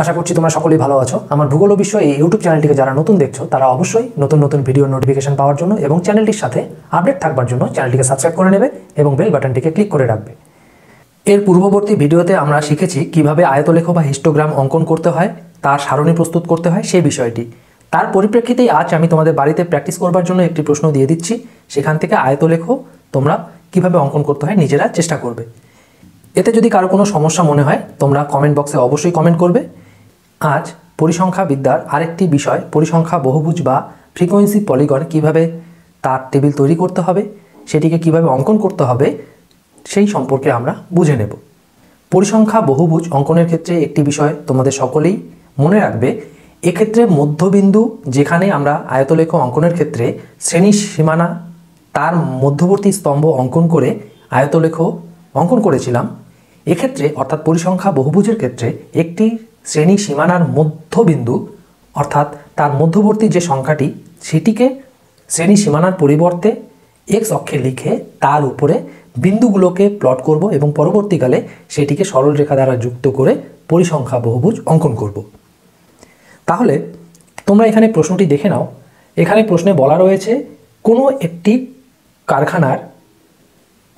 आशा करছি তোমরা সকলেই ভালো আছো। আমার ভূগোল বিষয় এই ইউটিউব চ্যানেলটিকে যারা নতুন দেখছো তারা অবশ্যই নতুন নতুন ভিডিও নোটিফিকেশন পাওয়ার জন্য এবং চ্যানেলটির সাথে আপডেট থাকবার জন্য চ্যানেলটিকে সাবস্ক্রাইব করে নেবে এবং বেল বাটনটিকে ক্লিক করে রাখবে। এর পূর্ববর্তী ভিডিওতে আমরা শিখেছি কিভাবে আয়তলেখ বা হিস্টোগ্রাম অঙ্কন করতে হয়, তার সারণী প্রস্তুত করতে হয় সেই বিষয়টি। তার পরিপ্রেক্ষিতেই আজ আমি তোমাদের বাড়িতে প্র্যাকটিস করবার জন্য একটি প্রশ্ন দিয়ে দিচ্ছি, সেখান থেকে আয়তলেখ তোমরা কিভাবে অঙ্কন করতে হয় নিজেরা চেষ্টা করবে। এতে যদি কারো কোনো সমস্যা মনে হয় তোমরা কমেন্ট বক্সে অবশ্যই কমেন্ট করবে। আজ পরিসংখ্যা বিদ্যার আরেকটি বিষয় পরিসংখ্যা বহুভুজ বা ফ্রিকোয়েন্সি পলিগন কিভাবে তার টেবিল তৈরি করতে হবে, সেটিকে কিভাবে অঙ্কন করতে হবে সেই সম্পর্কে আমরা বুঝে নেব। পরিসংখ্যা বহুভুজ অঙ্কনের ক্ষেত্রে একটি বিষয় তোমাদের সকলেই মনে রাখবে, এক্ষেত্রে মধ্যবিন্দু যেখানে আমরা আয়তলেখ অঙ্কনের ক্ষেত্রে শ্রেণীর সীমানা তার মধ্যবর্তী স্তম্ভ অঙ্কন করে আয়তলেখ অঙ্কন করেছিলাম, এক্ষেত্রে অর্থাৎ পরিসংখ্যা বহুভুজের ক্ষেত্রে একটি শ্রেণী সীমানার মধ্যবিন্দু অর্থাৎ তার মধ্যবর্তী যে সংখ্যাটি সেটিকে শ্রেণী সীমানার পরিবর্তে এক্স অক্ষে লিখে তার উপরে বিন্দুগুলোকে প্লট করব এবং পরবর্তীকালে সেটিকে সরল রেখা দ্বারা যুক্ত করে পরিসংখ্যা বহুভুজ অঙ্কন করব। তাহলে তোমরা এখানে প্রশ্নটি দেখে নাও। এখানে প্রশ্নে বলা রয়েছে কোনো একটি কারখানার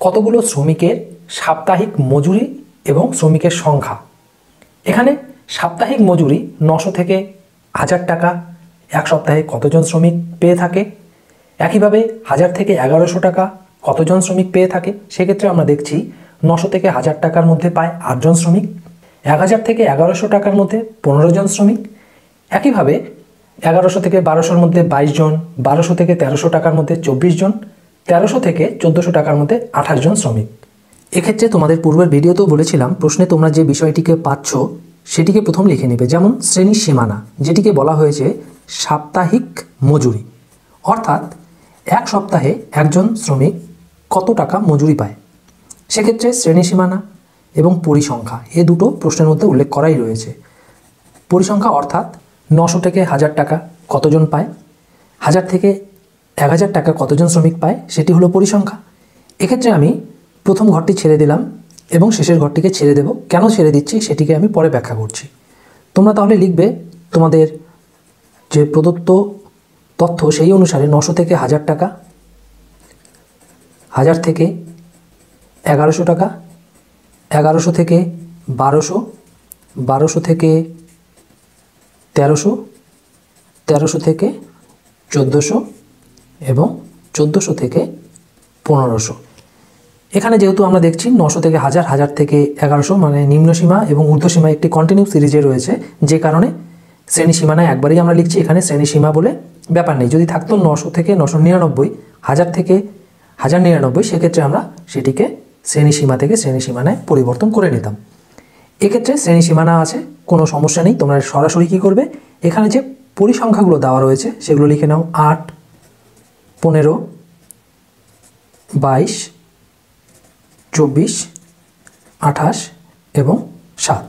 কতগুলো শ্রমিকের সাপ্তাহিক মজুরি এবং শ্রমিকের সংখ্যা। এখানে সাপ্তাহিক মজুরি 900 থেকে 1000 টাকা, এক সপ্তাহে কতজন শ্রমিক পেয়ে থাকে। একইভাবে 1000 থেকে 1100 টাকা কতজন শ্রমিক পেয়ে থাকে, সেক্ষেত্রে আমরা দেখছি 900 থেকে 1000 টাকার মধ্যে পায় 8 জন শ্রমিক, 1000 থেকে 1100 টাকার মধ্যে 15 জন শ্রমিক, একইভাবে 1100 থেকে 1200র মধ্যে 22 জন, 1200 থেকে 1300 টাকার মধ্যে 24 জন, 1300 থেকে 1400 টাকার মধ্যে 28 জন শ্রমিক। এক্ষেত্রে তোমাদের পূর্বের ভিডিওতেও বলেছিলাম প্রশ্নে তোমরা যে বিষয়টিকে পাচ্ছ সেটিকে প্রথম লিখে নেবে, যেমন শ্রেণীর সীমানা যেটিকে বলা হয়েছে সাপ্তাহিক মজুরি, অর্থাৎ এক সপ্তাহে একজন শ্রমিক কত টাকা মজুরি পায়, সেক্ষেত্রে শ্রেণী সীমানা এবং পরিসংখ্যা এ দুটো প্রশ্নের মধ্যে উল্লেখ করাই রয়েছে। পরিসংখ্যা অর্থাৎ 900 থেকে 1000 টাকা কতজন পায়, 1000 থেকে 1000 টাকা কতজন শ্রমিক পায় সেটি হলো পরিসংখ্যা। এক্ষেত্রে আমি প্রথম ঘরটি ছেড়ে দিলাম এবং শেষের ঘরটিকে ছেড়ে দেব। কেন ছেড়ে দিচ্ছি সেটিকে আমি পরে ব্যাখ্যা করছি। তোমরা তাহলে লিখবে তোমাদের যে প্রদত্ত তথ্য সেই অনুসারে 900 থেকে 1000 টাকা, 1000 থেকে 1100 টাকা, 1100 থেকে 1200, 1200 থেকে 1300, 1300 থেকে 1400 এবং 1400 থেকে 1500। এখানে যেহেতু আমরা দেখছি 900 থেকে 1000, 1000 থেকে 1100 মানে নিম্নসীমা এবং ঊর্ধ্বসীমা একটি কন্টিনিউ সিরিজে রয়েছে, যে কারণে শ্রেণী সীমানায় একবারেই আমরা লিখছি, এখানে শ্রেণী সীমা বলে ব্যাপার নেই। যদি থাকতো 900 থেকে 999, 1000 থেকে 1099 সেক্ষেত্রে আমরা সেটিকে শ্রেণী সীমা থেকে শ্রেণী সীমানায় পরিবর্তন করে নিতাম। এক্ষেত্রে শ্রেণী সীমানা আছে, কোনো সমস্যা নেই। তোমরা সরাসরি কী করবে, এখানে যে পরিসংখ্যাগুলো দেওয়া রয়েছে সেগুলো লিখে নাও, 8, 15, 22, 24, 28 এবং 7।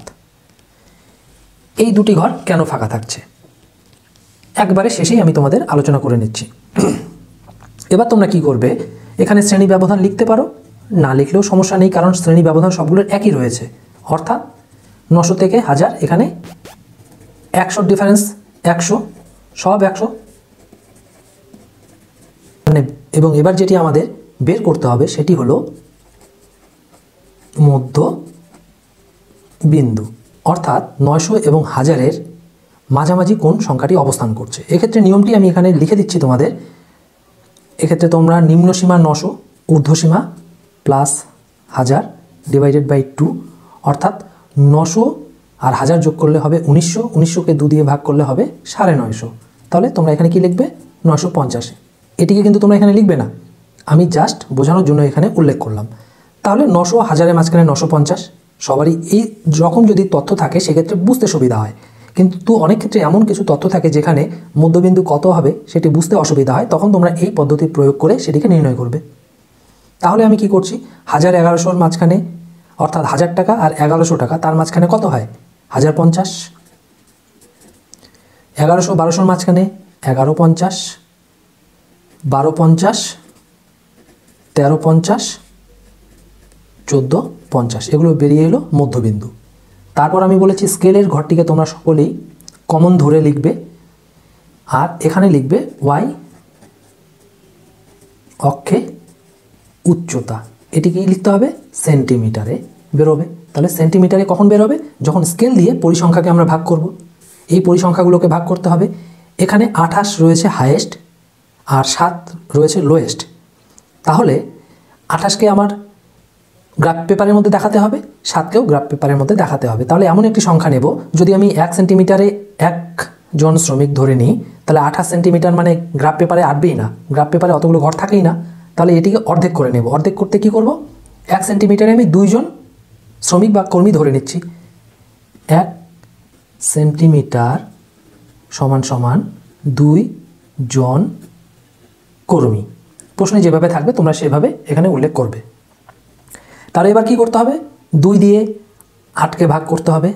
এই দুটি ঘর কেন ফাঁকা থাকছে একবারে শেষেই আমি তোমাদের আলোচনা করে নিচ্ছি। এবার তোমরা কি করবে, এখানে শ্রেণী ব্যবধান লিখতে পারো, না লিখলেও সমস্যা নেই, কারণ শ্রেণী ব্যবধান সবগুলোর একই রয়েছে, অর্থাৎ 900 থেকে 1000 এখানে 100 ডিফারেন্স, 100 সব 100 মানে। এবং এবার যেটি আমাদের বের করতে হবে সেটি হলো মধ্য বিন্দু, অর্থাৎ 900 এবং 1000-এর মাঝামাঝি কোন সংখ্যাটি অবস্থান করছে। এক্ষেত্রে নিয়মটি আমি এখানে লিখে দিচ্ছি তোমাদের। এক্ষেত্রে তোমরা নিম্নসীমা 900, ঊর্ধ্বসীমা প্লাস 1000 ডিভাইডেড বাই 2, অর্থাৎ 900 আর 1000 যোগ করলে হবে 1900, 1900কে 2 দিয়ে ভাগ করলে হবে 950। তাহলে তোমরা এখানে কি লিখবে, 950। এটিকে কিন্তু তোমরা এখানে লিখবে না, আমি জাস্ট বোঝানোর জন্য এখানে উল্লেখ করলাম। তাহলে 900 1000-এর মাঝখানে 950, সবারই এই রকম যদি তথ্য থাকে সেক্ষেত্রে বুঝতে সুবিধা হয়, কিন্তু অনেক ক্ষেত্রে এমন কিছু তথ্য থাকে যেখানে মধ্যবিন্দু কত হবে সেটি বুঝতে অসুবিধা হয়, তখন তোমরা এই পদ্ধতি প্রয়োগ করে সেটিকে নির্ণয় করবে। তাহলে আমি কি করছি, 1000-1100-র মাঝখানে অর্থাৎ 1000 টাকা আর 1100 টাকা তার মাঝখানে কত হয় 1050, 1100-1200-র মাঝখানে 1150, 1250, 1350, 1450, এগুলো বেরিয়ে এলো মধ্যবিন্দু। তারপর আমি বলেছি স্কেলের ঘরটিকে তোমরা সকলেই কমন ধরে লিখবে আর এখানে লিখবে y অক্ষে উচ্চতা এটিকে লিখতে হবে সেন্টিমিটারে বের হবে তাহলে সেন্টিমিটারে কখন বের হবে যখন স্কেল দিয়ে পরিসংখ্যাকে আমরা ভাগ করব এই পরিসংখ্যাগুলোকে ভাগ করতে হবে এখানে 28 রয়েছে হাইয়েস্ট আর 7 রয়েছে লোয়েস্ট তাহলে 28 কে আমার গ্রাফ পেপারের মধ্যে দেখাতে হবে 7 কেও গ্রাফ পেপারের মধ্যে দেখাতে হবে তাহলে এমন একটি সংখ্যা নেব যদি আমি 1 সেন্টিমিটারে 1 জন শ্রমিক ধরে নিই তাহলে 28 সেন্টিমিটার মানে গ্রাফ পেপারে আটবেই না গ্রাফ পেপারে অতগুলো ঘর থাকেই না তাহলে এটিকে অর্ধেক করে নেব অর্ধেক করতে কি করব 1 সেন্টিমিটারে আমি 2 জন শ্রমিক বা কর্মী ধরে নিচ্ছি 1 সেন্টিমিটার সমান সমান 2 জন কর্মী প্রশ্নে যেভাবে থাকবে তোমরা সেভাবে এখানে উল্লেখ করবে তাহলে এবার কি করতে হবে 2 দিয়ে 8 কে ভাগ করতে হবে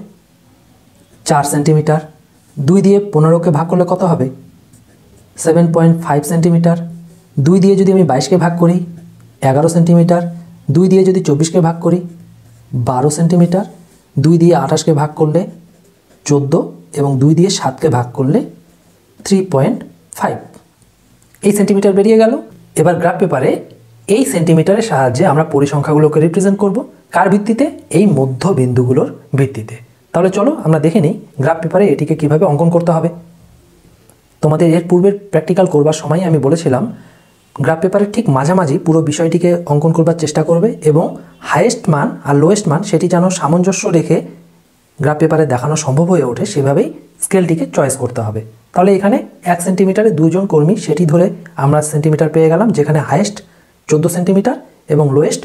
4 সেন্টিমিটার 2 দিয়ে 15 কে ভাগ করলে কত হবে 7.5 সেন্টিমিটার 2 দিয়ে যদি আমি 22 কে ভাগ করি 11 সেন্টিমিটার 2 দিয়ে যদি 24 কে ভাগ করি 12 সেন্টিমিটার 2 দিয়ে 28 কে ভাগ করলে 14 এবং 2 দিয়ে 7 কে ভাগ করলে 3.5 এই সেন্টিমিটার বেরিয়ে গেল এবার গ্রাফ পেপারে এই সেন্টিমিটারের সাহায্যে আমরা পরিসংখ্যাগুলোকে রিপ্রেজেন্ট করব কার ভিত্তিতে এই মধ্যবিন্দুগুলোর ভিত্তিতে তাহলে চলো আমরা দেখে নেই গ্রাফ পেপারে এটিকে কিভাবে অঙ্কন করতে হবে তোমাদের এর পূর্বের প্র্যাকটিক্যাল করবার সময় আমি বলেছিলাম গ্রাফ পেপারে ঠিক মাঝামাঝি পুরো বিষয়টিকে অঙ্কন করবার চেষ্টা করবে এবং হাইয়েস্ট মান আর লোয়েস্ট মান সেটি যেন সামঞ্জস্য রেখে গ্রাফ পেপারে দেখানো সম্ভব হয়ে ওঠে সেভাবেই স্কেলটিকে চয়েস করতে হবে তাহলে এখানে 1 সেন্টিমিটারে 2 জন কর্মী সেটি ধরে আমরা সেন্টিমিটার পেয়ে গেলাম যেখানে হাইয়েস্ট 14 সেন্টিমিটার এবং লোয়েস্ট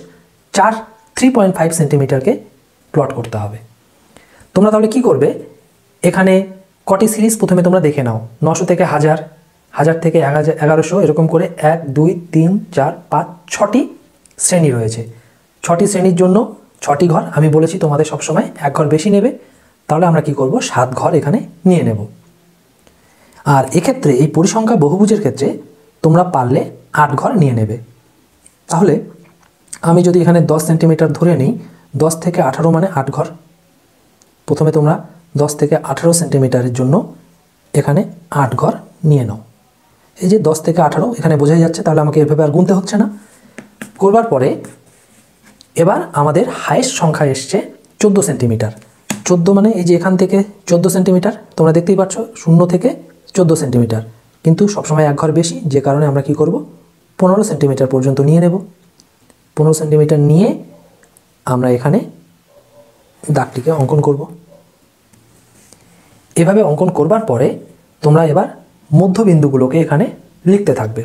3.5 সেন্টিমিটারকে প্লট করতে হবে তোমরা তাহলে কি করবে এখানে কটি সিরিজ প্রথমে তোমরা দেখে নাও 900 থেকে 1000 1000 থেকে 1100 এরকম করে 1 2 3 4 5 6টি শ্রেণী রয়েছে 6টি শ্রেণীর জন্য 6টি ঘর আমি বলেছি তোমাদের সব সময় এক ঘর বেশি নেবে তাহলে আমরা কি করব 7 ঘর এখানে নিয়ে নেব আর এই ক্ষেত্রে এই পরিসংখ্যা বহুভুজের ক্ষেত্রে তোমরা পারলে 8 ঘর নিয়ে নেবে তাহলে আমি যদি এখানে 10 সেন্টিমিটার ধরে নেই 10 থেকে 18 মানে 8 ঘর প্রথমে তোমরা 10 থেকে 18 সেন্টিমিটারের জন্য এখানে 8 ঘর নিয়ে নাও এই যে 10 থেকে 18 এখানে বোঝাই যাচ্ছে তাহলে আমাকে এভাবে আর গুনতে হচ্ছে না করবার পরে এবার আমাদের হাইয়েস্ট সংখ্যা আসছে 14 সেন্টিমিটার 14 মানে এই যে এখান থেকে 14 সেন্টিমিটার তোমরা দেখতেই পাচ্ছ 0 থেকে 14 সেন্টিমিটার কিন্তু সবসময় এক ঘর বেশি যে কারণে আমরা কি করব 15 সেন্টিমিটার পর্যন্ত নিয়ে নেব 15 সেন্টিমিটার নিয়ে আমরা এখানে দাগটিকে অঙ্কন করব এভাবে অঙ্কন করবার পরে তোমরা এবার মধ্যবিন্দুগুলোকে এখানে লিখতে থাকবে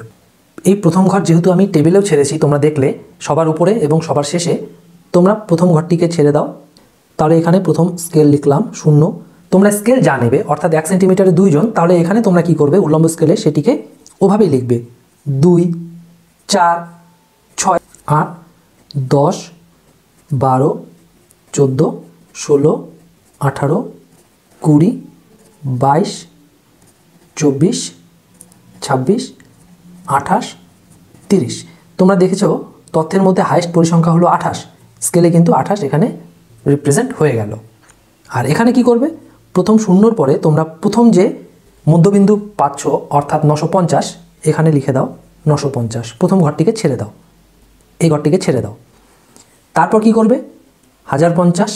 এই প্রথম ঘর যেহেতু আমি টেবিলেও ছেড়েছি তোমরা দেখলে সবার উপরে এবং সবার শেষে তোমরা প্রথম ঘরটিকে ছেড়ে দাও তাহলে এখানে প্রথম স্কেল লিখলাম 0 তোমরা স্কেল যা নেবে অর্থাৎ 1 সেন্টিমিটারে 2 জন তাহলে এখানে তোমরা কি করবে উল্লম্ব স্কেলে সেটিকে ওভাবেই লিখবে 2 4 6 8 10 12 14 16 18 20 22 24 26 28 30 তোমরা দেখেছো তথ্যের মধ্যে হাইয়েস্ট পরিসংখ্যা হলো 28 স্কেলে কিন্তু 28 এখানে রিপ্রেজেন্ট হয়ে গেল আর এখানে কি করবে প্রথম শূন্যর পরে তোমরা প্রথম যে মধ্যবিন্দু পাচ্ছ অর্থাৎ 950 এখানে লিখে দাও 950 প্রথম ঘরটিকে ছেড়ে দাও এই ঘরটিকে ছেড়ে দাও তারপর কি করবে 1050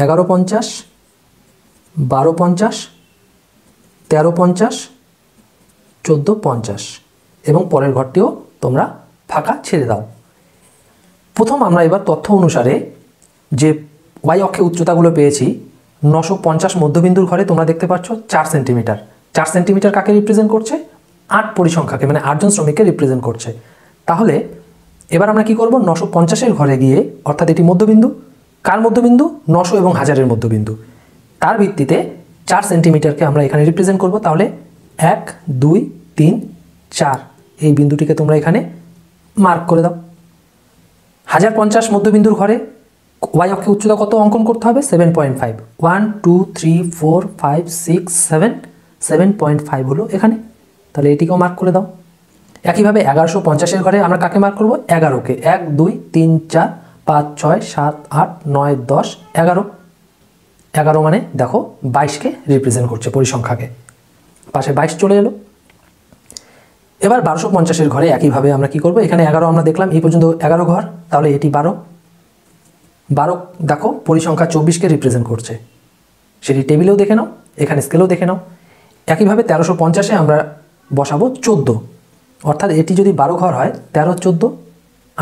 1150 1250 1350 1450 এবং পরের ঘরটিও তোমরা ফাঁকা ছেড়ে দাও প্রথম আমরা এবার তথ্য অনুসারে যে y অক্ষে উচ্চতাগুলো পেয়েছি 950 মধ্যবিন্দুর ঘরে তোমরা দেখতে পাচ্ছ 4 সেন্টিমিটার 4 সেন্টিমিটার কাকে রিপ্রেজেন্ট করছে 8 পরিসংখ্যাকে মানে 8 জন শ্রমিককে রিপ্রেজেন্ট করছে তাহলে এবার আমরা কি করব 950 এর ঘরে গিয়ে অর্থাৎ এটি মধ্যবিন্দু কার মধ্যবিন্দু 900 এবং 1000 এর মধ্যবিন্দু তার ভিত্তিতে 4 সেন্টিমিটারকে আমরা এখানে রিপ্রেজেন্ট করব তাহলে 1 2 3 4 এই বিন্দুটিকে তোমরা এখানে মার্ক করে দাও 1050 মধ্যবিন্দুর ঘরে y অক্ষে উচ্চতা কত অঙ্কন করতে হবে 7.5 1 2 3 4 5 6 7 7.5 হলো এখানে তাহলে এটিকেও মার্ক করে দাও একইভাবে 1150 এর ঘরে আমরা কাকে মার্ক করব 11 কে 1 2 3 4 पाँच छय सात आठ नय दस एगारो एगारो मान देखो बाईस के रिप्रेजेंट करछे परिसंख्या के पाशे बाईस चले एलो। एबार बारोशो पंचाशेर घरे एक ही भावे आमरा कि करब एखाने एगारो आमरा देखलाम एई पर्यन्त एगारो घर ताहले एटी बारो बारो देखो परिसंख्या चौबीस के रिप्रेजेंट करछे सेटी टेबिलेও देखे नाओ एखाने स्केलेও देखे नाओ। एक ही भावे तेरोशो पंचाशे आमरा बसाबो चौदो अर्थात एटी जदि बारो घर हय तेरो चौदो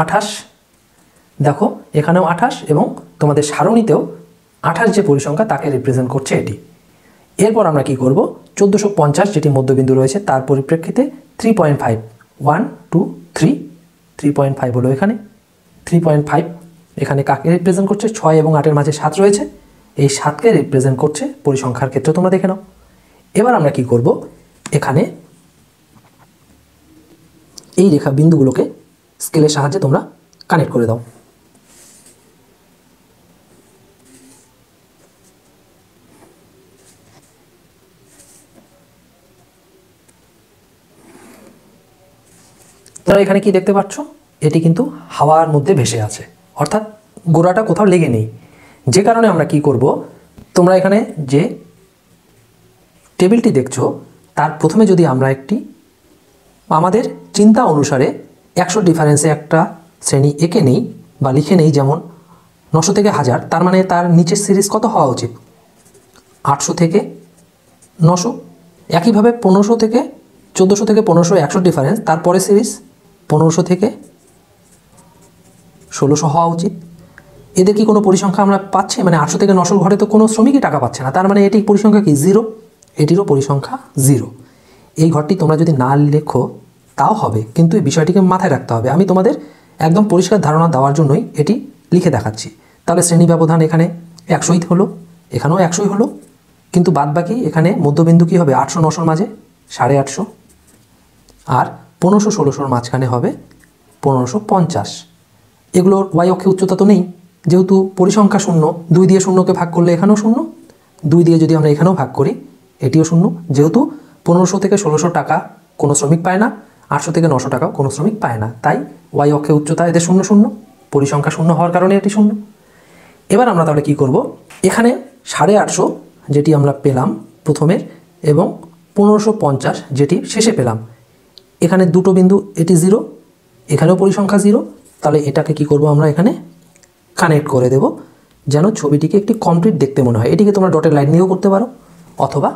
आठाश देखो एखानेও आठाश एबं तोमादेर सारणीतेও आठाश जे परिसंख्या ताके रिप्रेजेंट करछे एटी। एरपर आमरा कि करब 1450 जेटी मध्यबिंदु रयेछे तार परिप्रेक्षिते 3.5 1 2 3 3.5 हलो एखाने 3.5 एखाने काके रिप्रेजेंट करछे 6 एबं 8 एर माझे 7 रयेछे एई 7 के रिप्रेजेंट करछे परिसंख्यार क्षेत्रे तोमरा देखे नाओ। एबार आमरा कि करब एखाने एई रेखा बिंदुगुलोके स्केलेर साहाज्ये तोमरा कानेक्ट करे दाओ। তোমরা এখানে কি দেখতে পাচ্ছ এটি কিন্তু হাওয়ার মধ্যে ভেসে আছে অর্থাৎ গোড়াটা কোথাও লেগে নেই যে কারণে আমরা কি করব তোমরা এখানে যে টেবিলটি দেখছো তার প্রথমে যদি আমরা একটি আমাদের চিন্তা অনুসারে 100 ডিফারেন্সে একটা শ্রেণী এঁকে নেই বা লিখে নেই যেমন 900 থেকে 1000 তার মানে তার নিচের সিরিজ কত হওয়া উচিত 800 থেকে 900 একই ভাবে 1500 থেকে 1400 থেকে 1500 100 ডিফারেন্স তারপরে সিরিজ 1500 থেকে 1600 হওয়া উচিত। এদের কি কোনো পরিসংখ্যা আমরা পাচ্ছি মানে 800 থেকে 900 ঘরে তো কোনো শ্রমিকই টাকা পাচ্ছে না তার মানে এটি পরিসংখ্যা কি 0 এটিরও পরিসংখ্যা 0। এই ঘরটি তোমরা যদি না লেখো তাও হবে কিন্তু এই বিষয়টিকে মাথায় রাখতে হবে আমি তোমাদের একদম পরিষ্কার ধারণা দেওয়ার জন্যই এটি লিখে দেখাচ্ছি। তাহলে শ্রেণী ব্যবধান এখানে 100ই হলো এখানেও 100ই হলো কিন্তু বাদবাকি এখানে মধ্যবিন্দু কি হবে 800 900 এর মাঝে 850 और 1500-1600 माझखाने होबे 1550 एगुलोर वाई अक्षे उच्चता तो नहीं जेहेतु परिसंख्या शून्य दुई दिए शून्य के भाग करले एखानेओ शून्य दुई दिए जदि आमरा एखानेओ भाग करी एटिओ शून्य जेहेतु 1500 थेके 1600 टाका कोनो श्रमिक पाय ना 800 थेके 900 टाका कोनो श्रमिक पाय ना ताई वाई अक्षे उच्चता एदेर शून्य शून्य परिसंख्या शून्य होवार कारणे एटी शून्य। एबार आमरा ताहले कि करब एखाने 850 जेटी आमरा पेलाम प्रथमेर एबं 1550 जेटी शेषे पेलाम एखाने दुटो बिंदु एटी जिरो एखानेও परिसंख्या जिरो ताहले एटाके कि करब आमरा एखाने कानेक्ट करे देब जेन छबिटिके एकटी कमप्लीट देखते मने हय एटिके तोमरा डटेड लाइन दिएও करते पारो अथवा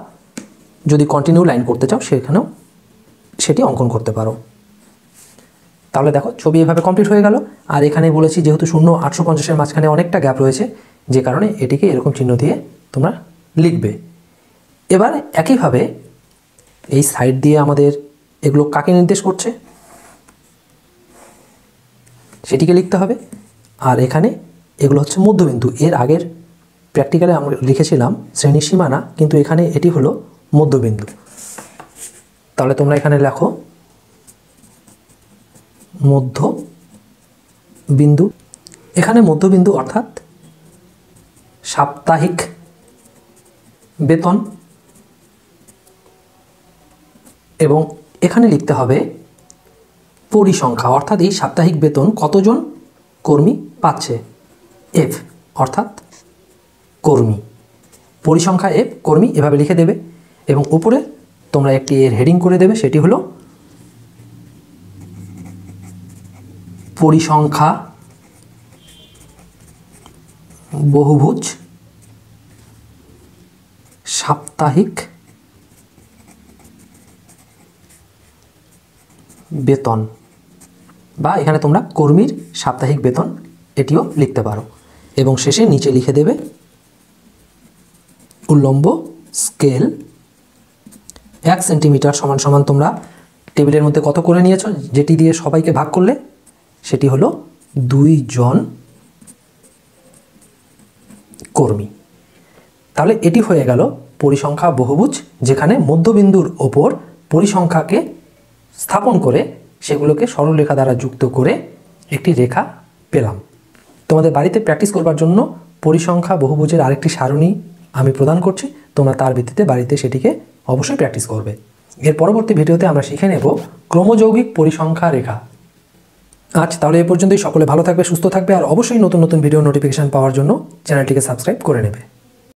जदि कन्टिन्यू लाइन करते चाओ सेखानेও सेটি अंकन करते पारो। ताहले देखो छबि एभाবে कमप्लीट হয়ে গেল আর এখানে বলেছি যেহেতু 0 850 এর মাঝখানে অনেকটা গ্যাপ রয়েছে যে কারণে এটিকে এরকম চিহ্ন দিয়ে তোমরা লিখবে। এবারে একই ভাবে এই সাইড দিয়ে আমাদের एगुलो काके निर्देश करछे सेटिके लिखते हबे और एखाने एगुलो हच्छे मध्यबिंदु एर आगेर प्रैक्टिकाले आमरा लिखेछिलाम श्रेणी सीमाना किन्तु एखाने एटी हलो मध्यबिंदु ताहले तोमरा एखाने लेखो मध्यबिंदु एखाने मध्यबिंदु अर्थात साप्ताहिक वेतन एबं एखाने लिखते हबे परिसंख्या अर्थात ये साप्ताहिक वेतन कतजन कर्मी पाच्छे एफ अर्थात कर्मी परिसंख्या एफ कर्मी एभावे लिखे देबे एबं उपरे तोमरा एकटी एर हेडिंग करे देबे सेटी हलो परिसंख्या बहुभुज साप्ताहिक वेतन बा एखाने तोमरा कर्मीर साप्ताहिक वेतन एटिओ लिखते पारो एबं शेषे नीचे लिखे देबे उल्लम्ब स्केल 1 सेंटीमीटर समान समान तोमरा टेबिलेर मध्ये कत करे नियेछो जेटी दिए सबाइके भाग करले सेटी हलो 2 जन कर्मी। ताहले एटी हये गेल परिसंख्या बहुभुज जेखाने मध्यबिंदुर ओपर परिसंख्याके स्थापन करे सेগুলোকে সরলরেখা द्वारा যুক্ত করে একটি রেখা পেলাম। তোমাদের বাড়িতে প্র্যাকটিস করবার জন্য পরিসংখ্যা বহুভুজের আরেকটি সারণী আমি প্রদান করছি তোমরা তার ভিত্তিতে বাড়িতে সেটিকে অবশ্যই প্র্যাকটিস করবে। এর পরবর্তী ভিডিওতে আমরা শিখে নেব ক্রমযৌগিক পরিসংখ্যা রেখা। आज তাহলে এই পর্যন্তই। সকলে ভালো থাকবে, সুস্থ থাকবে, আর অবশ্যই নতুন নতুন ভিডিও নোটিফিকেশন পাওয়ার জন্য চ্যানেলটিকে সাবস্ক্রাইব করে নেবে।